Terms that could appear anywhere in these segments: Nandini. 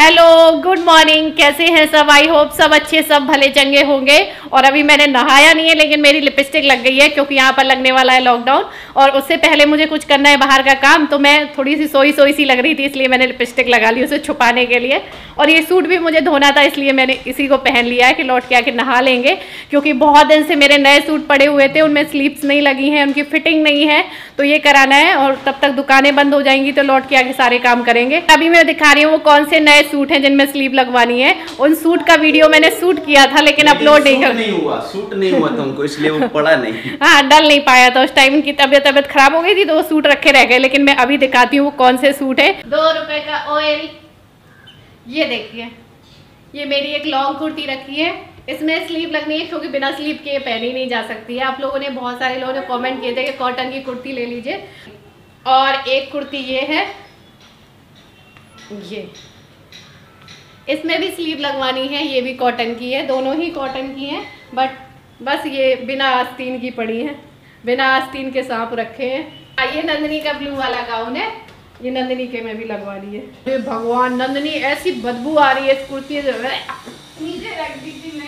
Hello good morning, कैसे हैं सब। आई होप सब अच्छे, सब भले चंगे होंगे। और अभी मैंने नहाया नहीं है लेकिन मेरी लिपस्टिक लग गई है क्योंकि यहाँ पर लगने वाला है लॉकडाउन और उससे पहले मुझे कुछ करना है बाहर का काम। तो मैं थोड़ी सी सोई सी लग रही थी इसलिए मैंने लिपस्टिक लगा ली उसे छुपाने के लिए। और ये सूट भी मुझे धोना था इसलिए मैंने इसी को पहन लिया है कि लौट के आके नहा लेंगे क्योंकि बहुत दिन से मेरे नए सूट पड़े हुए थे, उनमें स्लीव्स नहीं लगी हैं, उनकी फिटिंग नहीं है तो ये कराना है। और तब तक दुकानें बंद हो जाएंगी तो लौट के आके सारे काम करेंगे। अभी मैं दिखा रही हूँ वो कौन से नए सूट हैं जिनमें स्लीव लगवानी है। उन सूट का वीडियो मैंने शूट किया था लेकिन अपलोड नहीं हुआ था उनको, इसलिए वो पड़ा नहीं। हाँ, डल नहीं पाया था उस टाइम, उनकी तबीयत खराब हो गई थी तो वो सूट रखे रह गए। लेकिन मैं अभी दिखाती हूँ वो कौन से सूट है। 2 रुपए का ऑयल, ये देखिए, ये मेरी एक लॉन्ग कुर्ती रखी है, इसमें स्लीव लगनी है क्योंकि बिना स्लीव के पहनी नहीं जा सकती है। आप लोगों ने, बहुत सारे लोगों ने कमेंट किए थे कि कॉटन की कुर्ती ले लीजिए। और एक कुर्ती ये है, ये इसमें भी स्लीव लगवानी है, ये भी कॉटन की है, दोनों ही कॉटन की हैं बट बस ये बिना आस्तीन की पड़ी है, बिना आस्तीन के सांप रखे हैं। ये नंदिनी का ब्लू वाला गाउन है, ये नंदिनी के में भी लगवानी है। अरे भगवान, नंदिनी ऐसी बदबू आ रही है इस कुर्ती से,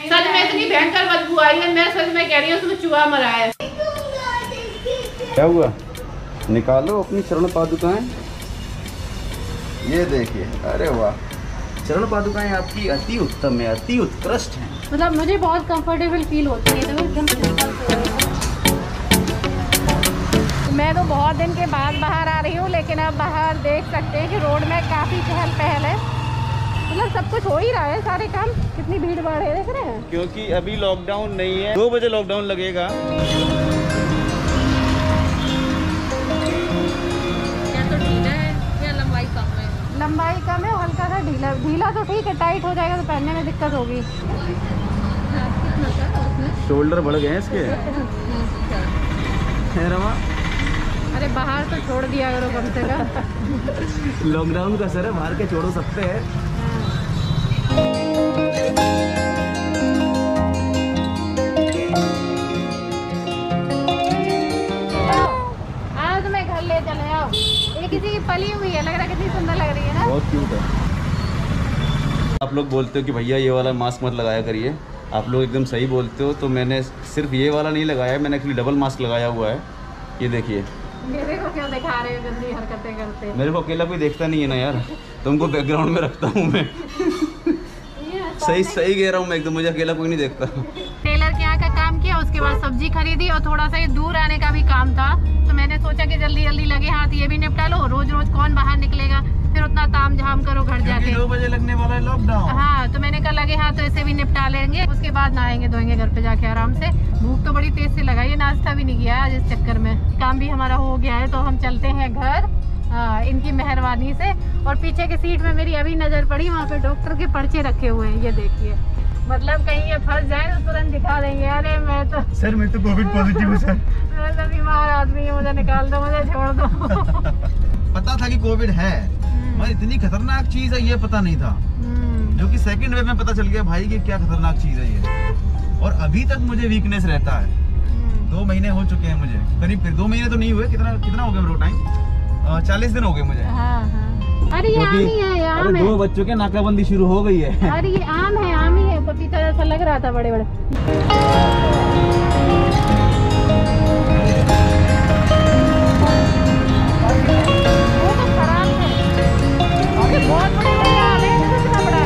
सच में इतनी भयंकर बदबू आई है, मैं सच में कह रही हूँ उसमें चूहा मरा है। क्या हुआ, निकालो अपनी चरण पादुकाएं, ये देखिए। अरे वाह, चरण पादुकाएं आपकी अति उत्तम है, अति उत्कृष्ट है। मतलब मुझे बहुत कंफर्टेबल फील होती है, तो एकदम सिंपल। मैं तो बहुत दिन के बाद बाहर आ रही हूँ लेकिन अब बाहर देख सकते हैं कि रोड में काफ़ी चहल पहल है, मतलब सब कुछ हो ही रहा है, सारे काम। कितनी भीड़ भाड़ है, देख रहे हैं, क्योंकि अभी लॉकडाउन नहीं है। 2 बजे लॉकडाउन लगेगा। क्या तो ढीला है या लंबाई कम है? लंबाई कम है, हल्का सा ढीला तो ठीक है, टाइट हो जाएगा तो पहनने में दिक्कत होगी। शोल्डर बढ़ गए हैं इसके। अरे बाहर तो छोड़ दिया करो कम से कम। लॉकडाउन का असर है, बाहर के छोड़ सकते हैं। किसी की पली हुई है, लग रहा है कितनी सुंदर लग रही है ना, बहुत क्यूट है। आप लोग बोलते हो कि भैया ये वाला मास्क मत लगाया करिए, आप लोग एकदम सही बोलते हो। तो मैंने सिर्फ ये वाला नहीं लगाया, मैंने एक्चुअली डबल मास्क लगाया हुआ है। ये देखिए, मेरे को क्यों दिखा रहे हो गंदी हरकतें करते, मेरे को अकेला कोई देखता नहीं है ना यार, तुमको बैकग्राउंड में रखता हूँ मैं। सही सही कह रहा हूँ मैं एकदम, मुझे अकेला कोई नहीं देखता। टेलर के यहाँ का काम किया, उसके बाद सब्जी खरीदी और थोड़ा सा दूर आने का भी काम था तो मैंने सोचा कि जल्दी जल्दी लगे हाथ ये भी निपटा लो, रोज रोज कौन बाहर निकलेगा, फिर उतना ताम झाम करो घर जाके। 2 बजे लगने वाला है लॉकडाउन। हाँ, तो मैंने कहा लगे हाथ तो इसे भी निपटा लेंगे, उसके बाद नहाएंगे धोएंगे घर पे जाके आराम से। भूख तो बड़ी तेज से लगा, ये नाश्ता भी नहीं किया आज इस चक्कर में। काम भी हमारा हो गया है तो हम चलते हैं घर इनकी मेहरबानी से। और पीछे की सीट में मेरी अभी नजर पड़ी, वहाँ पे डॉक्टर के पर्चे रखे हुए हैं, ये देखिए, मतलब कहीं ये फंस जाए तो तुरंत दिखा देंगे। अरे मैं तो सर, मैं तो कोविड पॉजिटिव हूँ सर, मैं तो बीमार आदमी है, मुझे निकाल दो, मुझे छोड़ दो। पता था कि कोविड है भाई, इतनी खतरनाक चीज है ये पता नहीं था, जो कि सेकंड वेव में पता चल गया भाई कि क्या खतरनाक चीज है ये। और अभी तक मुझे वीकनेस रहता है, 2 महीने हो चुके हैं मुझे करीब, फिर 2 महीने तो नहीं हुए, कितना हो गया मेरा टाइम, 40 दिन हो गए मुझे। हाँ, हाँ। अरे ये आम ही है, आम है। 2 बच्चों के नाकाबंदी शुरू हो गई है। अरे ये आम है, पपीता जैसा लग रहा था, बड़े बड़े। वो तो खराब है, बहुत बड़े आम है, कितना बड़ा है।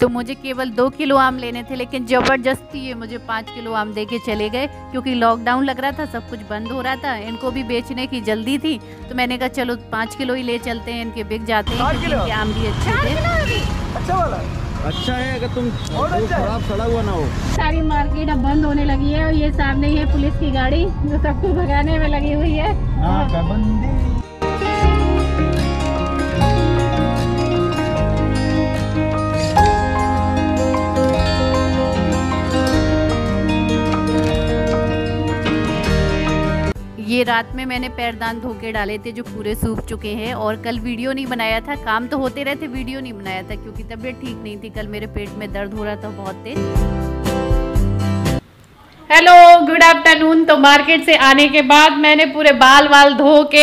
तो मुझे केवल 2 किलो आम लेने थे लेकिन जबरदस्ती ये मुझे 5 किलो आम देके चले गए क्योंकि लॉकडाउन लग रहा था, सब कुछ बंद हो रहा था, इनको भी बेचने की जल्दी थी तो मैंने कहा चलो 5 किलो ही ले चलते हैं, इनके बिक जाते हैं, इनके आम भी अच्छे थे। अच्छा वाला अच्छा है, अगर तुम खराब खड़ा हुआ ना हो। सारी मार्केट अब बंद होने लगी है और ये सामने है पुलिस की गाड़ी जो सबको भगाने में लगी हुई है। ये रात में मैंने पैरदान धो के डाले थे जो पूरे सूख चुके हैं। और कल वीडियो नहीं बनाया था, काम तो होते रहे थे, वीडियो नहीं बनाया था क्योंकि तबीयत ठीक नहीं थी, कल मेरे पेट में दर्द हो रहा था बहुत तेज। Hello good afternoon. तो मार्केट से आने के बाद मैंने पूरे बाल वाल धो के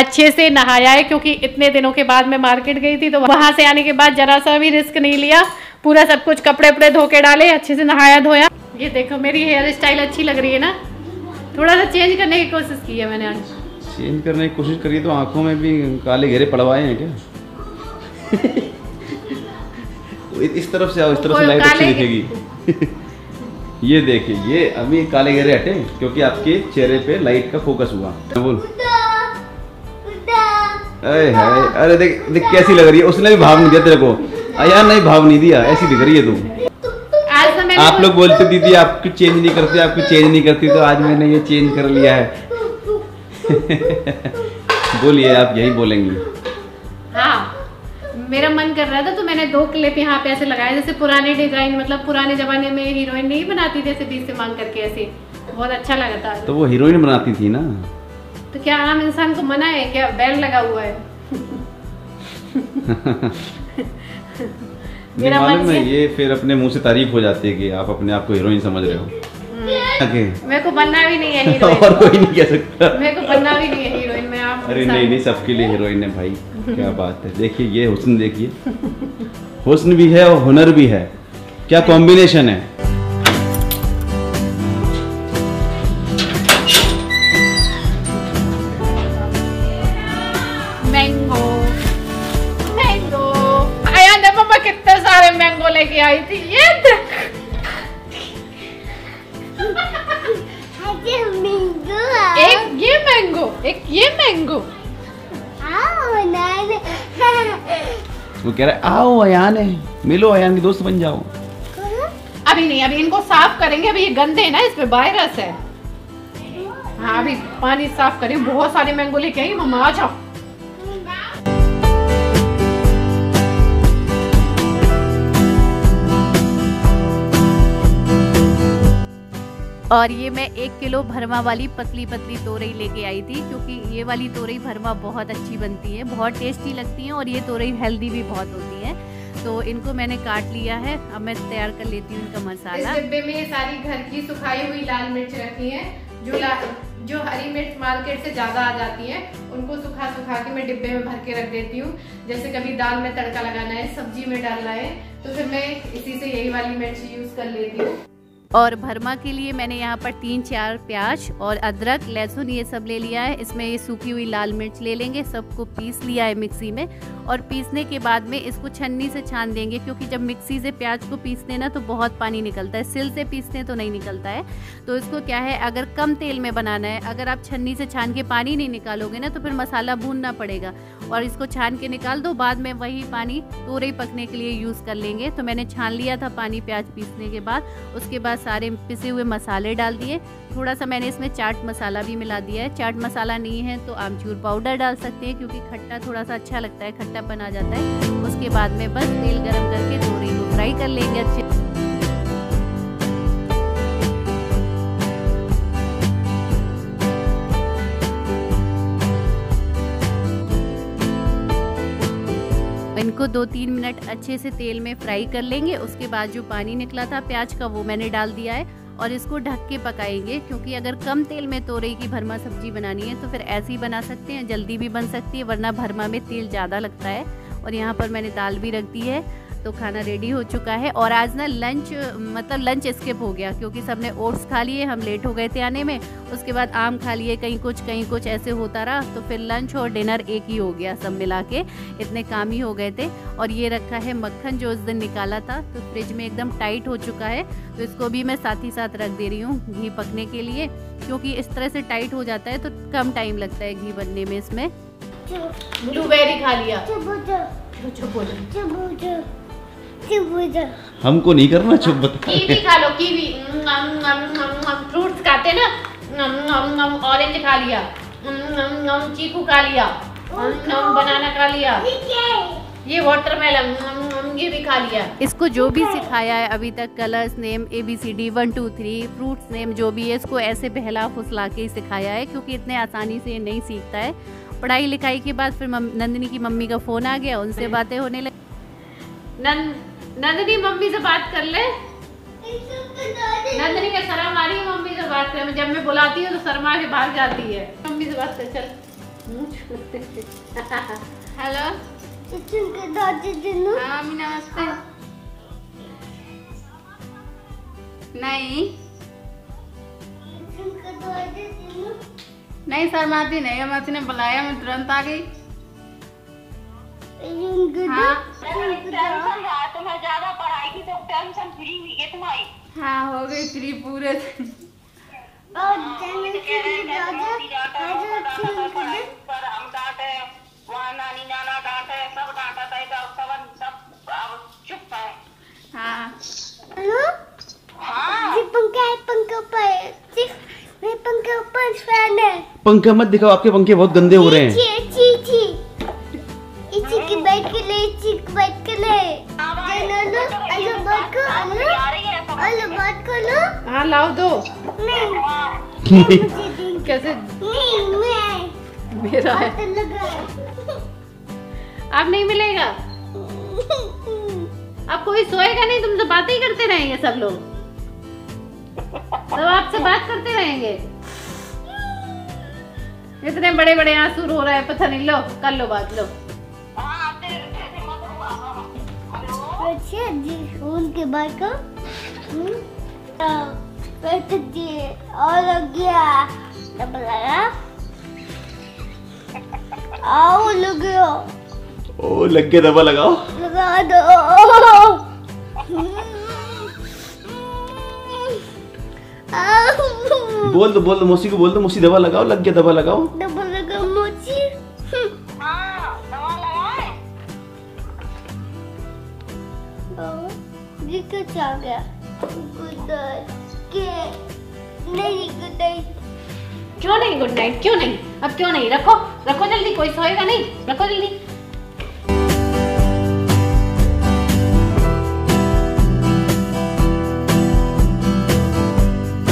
अच्छे से नहाया है, क्योंकि इतने दिनों के बाद मैं मार्केट गई थी, तो वहाँ से आने के बाद जरा सा भी रिस्क नहीं लिया, पूरा सब कुछ कपड़े वपड़े धो के डाले, अच्छे से नहाया धोया। ये देखो मेरी हेयर स्टाइल अच्छी लग रही है ना, थोड़ा सा चेंज करने की कोशिश की है मैंने। आज चेंज करने की कोशिश करी तो आँखों में भी काले घेरे पड़वाए हैं क्या? इस तरफ से आओ, इस तरफ से लाइट अच्छी दिखेगी। ये देखिए, ये अभी काले घेरे हटे क्योंकि आपके चेहरे पे लाइट का फोकस हुआ। बोल अरे देख कैसी लग रही है। उसने भी भाव नहीं दिया तेरे को, यार नहीं भाव नहीं दिया, ऐसी दिख रही है तुम। आप लोग बोलते दीदी आपकी चेंज नहीं करती, आपकी चेंज नहीं करती, तो आज मैंने ये चेंज कर लिया है। बोलिए, आप यही बोलेंगी। मेरा मन कर रहा था तो मैंने दो क्लिप यहाँ पे ऐसे लगाए, जैसे पुराने डिजाइन, मतलब पुराने जमाने में हीरोइन नहीं बनाती जैसे बीच से मांग करके, ऐसे बहुत अच्छा लगा था। तो वो हीरोइन बनाती थी ना, तो क्या आम इंसान को मना है क्या? बैन लगा हुआ है। मेरा मन में ये फिर अपने मुंह से तारीफ हो जाती है कि आप अपने आप को हीरोइन समझ रहे हो। मेरे को बनना भी नहीं है हीरोइन, और कोई नहीं कह सकता मेरे को बनना भी नहीं है हीरोइन में। आप अरे नहीं, सबके लिए हीरोइन है भाई, क्या बात है। देखिए ये हुस्न, देखिए हुस्न भी है और हुनर भी है, क्या कॉम्बिनेशन है। मैंगो मैंगो आया ना पापा, कितने सारे मैंगो लेके आई थी। ये मैंगो, एक ये मैंगो, एक ये मैंगो। वो कह रहा है आओ अयान है, मिलो अयान के दोस्त बन जाओ। अभी नहीं, अभी इनको साफ करेंगे, अभी ये गंदे है ना, इसमें वायरस है। हाँ अभी पानी साफ करें। बहुत सारे मैंगो लेके आई मम्मा, आ जाओ। और ये मैं 1 किलो भरमा वाली पतली पतली तोरई लेके आई थी, क्योंकि ये वाली तोरई भरमा बहुत अच्छी बनती है, बहुत टेस्टी लगती है, और ये तोरई हेल्दी भी बहुत होती है। तो इनको मैंने काट लिया है, अब मैं तैयार कर लेती हूँ इनका मसाला। इस डिब्बे में ये सारी घर की सुखाई हुई लाल मिर्च रखी है, जो हरी मिर्च मार्केट से ज्यादा आ जाती है, उनको सुखा के मैं डिब्बे में भर के रख देती हूँ। जैसे कभी दाल में तड़का लगाना है, सब्जी में डालना है, तो फिर मैं इसी से यही वाली मिर्च यूज कर लेती हूँ। और भरमा के लिए मैंने यहाँ पर 3-4 प्याज और अदरक लहसुन ये सब ले लिया है। इसमें ये सूखी हुई लाल मिर्च ले लेंगे, सबको पीस लिया है मिक्सी में, और पीसने के बाद में इसको छन्नी से छान देंगे, क्योंकि जब मिक्सी से प्याज को पीसते ना तो बहुत पानी निकलता है, सिल से पीसते हैं तो नहीं निकलता है। तो इसको क्या है, अगर कम तेल में बनाना है, अगर आप छन्नी से छान के पानी नहीं निकालोगे ना तो फिर मसाला भूनना पड़ेगा, और इसको छान के निकाल दो, बाद में वही पानी तोरई पकने के लिए यूज़ कर लेंगे। तो मैंने छान लिया था पानी प्याज पीसने के बाद, उसके बाद सारे पिसे हुए मसाले डाल दिए। थोड़ा सा मैंने इसमें चाट मसाला भी मिला दिया है, चाट मसाला नहीं है तो आमचूर पाउडर डाल सकते हैं, क्योंकि खट्टा थोड़ा सा अच्छा लगता है, खट्टापन आ जाता है। उसके बाद में बस तेल गरम करके तोरई को फ्राई कर लेंगे अच्छे। इनको 2-3 मिनट अच्छे से तेल में फ्राई कर लेंगे। उसके बाद जो पानी निकला था प्याज का वो मैंने डाल दिया है, और इसको ढक के पकाएंगे, क्योंकि अगर कम तेल में तोरई की भरमा सब्जी बनानी है तो फिर ऐसी बना सकते हैं, जल्दी भी बन सकती है, वरना भरमा में तेल ज़्यादा लगता है। और यहाँ पर मैंने दाल भी रख दी है, तो खाना रेडी हो चुका है। और आज ना लंच स्किप हो गया, क्योंकि सबने ओट्स खा लिए, हम लेट हो गए थे आने में, उसके बाद आम खा लिए, कहीं कुछ ऐसे होता रहा, तो फिर लंच और डिनर एक ही हो गया सब मिला के, इतने काम ही हो गए थे। और ये रखा है मक्खन जो उस दिन निकाला था, तो फ्रिज में एकदम टाइट हो चुका है, तो इसको भी मैं साथ ही साथ रख दे रही हूँ घी पकने के लिए, क्योंकि इस तरह से टाइट हो जाता है तो कम टाइम लगता है घी बनने में। इसमें ब्लूबेरी खा लिया, हमको नहीं करना चुप, बता। कीवी खा लो, कीवी फ्रूट्स खाते हैं ना, ऑरेंज खा लिया, चीकू खा लिया, बनाना खा लिया, ये वाटरमेलन ये भी खा लिया। इसको जो भी सिखाया है अभी तक, colours name ABCD 1 2 3 fruits name जो भी है, इसको ऐसे बहला फुसला के ही सिखाया है, क्योंकि इतने आसानी से नहीं सीखता है। पढ़ाई लिखाई के बाद फिर नंदिनी की मम्मी का फोन आ गया, उनसे बातें होने लगी। नंदिनी मम्मी से बात कर ले। नंदनी के शर्म आ रही है मम्मी से बात कर, जब मैं बुलाती हूँ तो शर्मा के बाहर जाती है मम्मी से बात कर। चल हेलो मम्मी नमस्ते। नहीं नहीं शर्माती नहीं, हम अच्छी ने बुलाया मैं तुरंत आ गई। हाँ तुम्हें ज्यादा पढ़ाई की तो टेंशन फ्री हुई है तुम्हारी। हाँ हो गई फ्री पूरे। और पर हम डांटे वहाँ नानी नाना डांटे सब डांटा था सब चुप है। हाँ हेलो हाँ जी पंखा है, पंखा पर मैं पंखा ऊपर फैन है। पंखा मत दिखाओ, आपके पंखे बहुत गंदे हो रहे हैं। हाँ लाओ दो। नहीं कैसे नहीं मेरा है अब नहीं मिलेगा। अब कोई सोएगा नहीं, तुमसे बातें ही करते रहेंगे सब लोग, सब आपसे बात करते रहेंगे। इतने बड़े बड़े आंसू रो रहे हैं पता नहीं। लो कर लो बात, लो अच्छा जी उनके बात को और गया तब लगा आओ लगो ओ लग के दबा लगाओ लगा दो। बोल दो मौसी को, बोल दो मौसी दवा लगाओ, लग गया दवा लगाओ, दवा लगाओ मौसी। हाँ दवा लगाए जी क्या चल गया के नहीं गुड नाइट। क्यों नहीं गुड नाइट, क्यों नहीं अब, क्यों नहीं रखो रखो जल्दी, कोई सोएगा नहीं, रखो जल्दी।